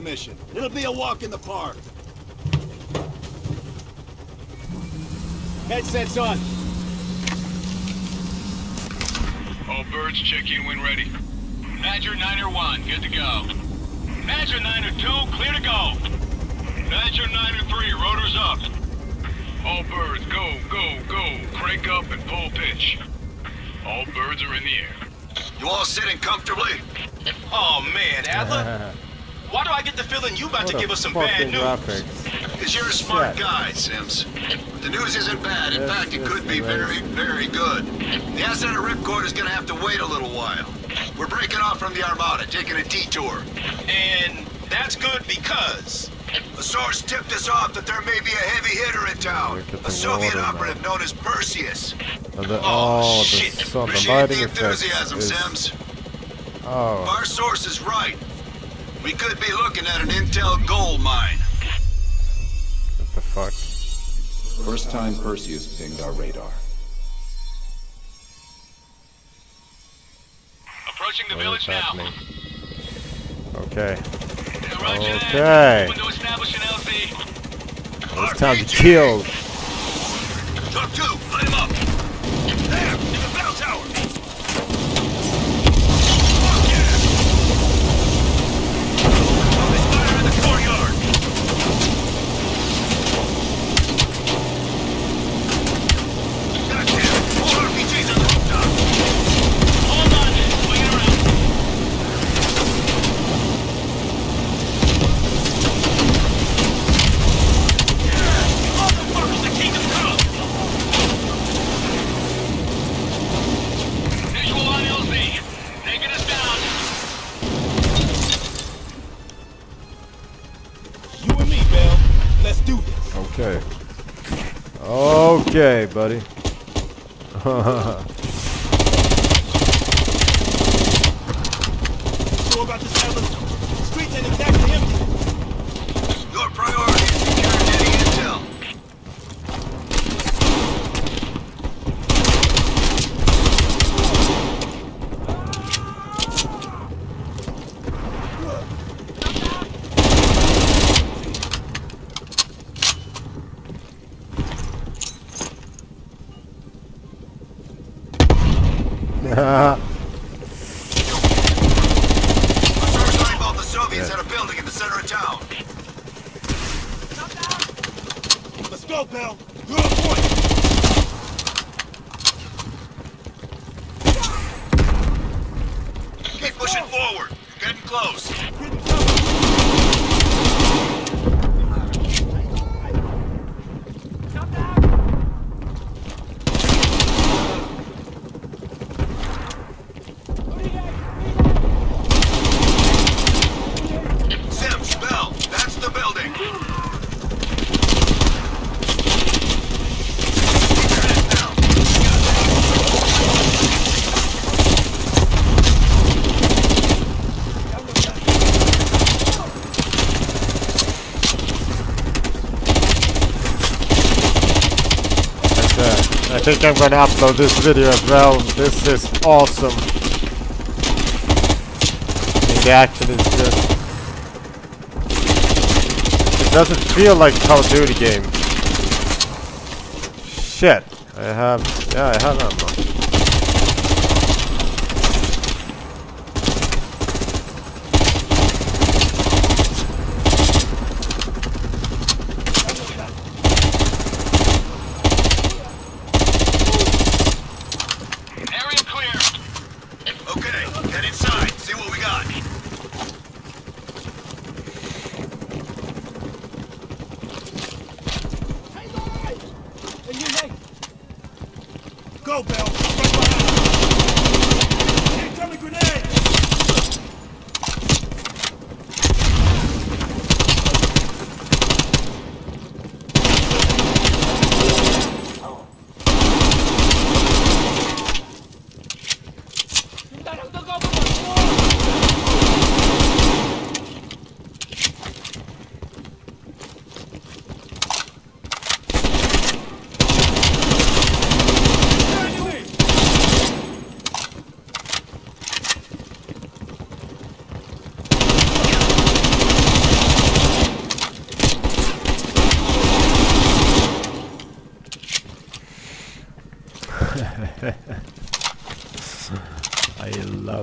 mission. It'll be a walk in the park. Headsets on. All birds, check in when ready. Badger Niner 1, good to go. Badger Niner 2, clear to go. Badger Niner 3, rotors up. All birds, go, go, go. Crank up and pull pitch. All birds are in the air. You all sitting comfortably? Oh man, Adler. Why do I get the feeling you about to give us some bad news? Because you're a smart guy, Sims. The news isn't bad. In fact, it could be very, very good. The asset at Ripcord is going to have to wait a little while. We're breaking off from the Armada, taking a detour. And that's good because... a source tipped us off that there may be a heavy hitter in town. A Soviet operative known as Perseus. Oh, shit. Appreciate the enthusiasm, Sims. Oh. Our source is right. We could be looking at an intel gold mine. What the fuck? First time Perseus pinged our radar. Approaching the village now. Okay. Okay. Well, it's time to kill. Top two, light him up. There, in the bell tower. Okay, buddy. About the streets ain't exactly empty. Your priority is securing any intel. Our first eyeball, the Soviets had a building in the center of town. Let's go, Bell. You're on point. Keep pushing forward. You're getting close. I think I'm gonna upload this video as well. This is awesome. The action is just—it doesn't feel like Call of Duty game. Shit, I have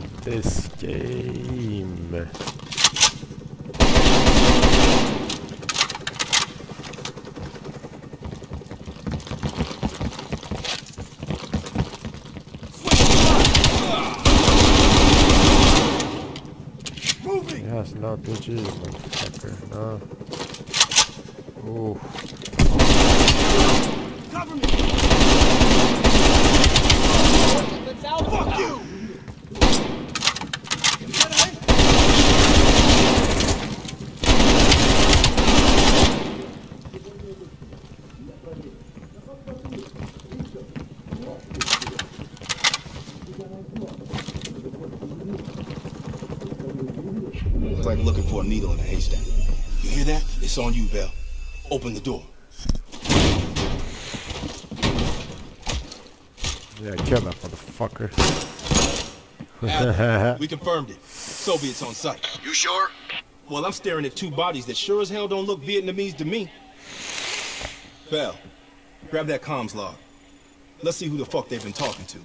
at this game. Moving. Yes, no bitches, motherfucker. No. Oh. Cover me. Fuck you! It's like looking for a needle in a haystack. You hear that? It's on you, Bell. Open the door. Yeah, kill that motherfucker. Adam, we confirmed it. Soviets on site. You sure? Well, I'm staring at two bodies that sure as hell don't look Vietnamese to me. Bell, grab that comms log. Let's see who the fuck they've been talking to.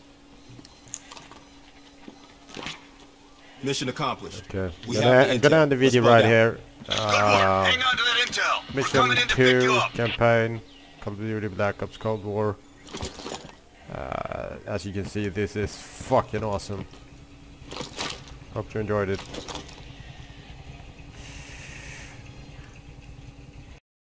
Mission accomplished. Okay. Gonna end the video right here. Hang on to that intel. Mission 2 campaign, Call of Duty Black Ops Cold War. As you can see, this is fucking awesome. Hope you enjoyed it.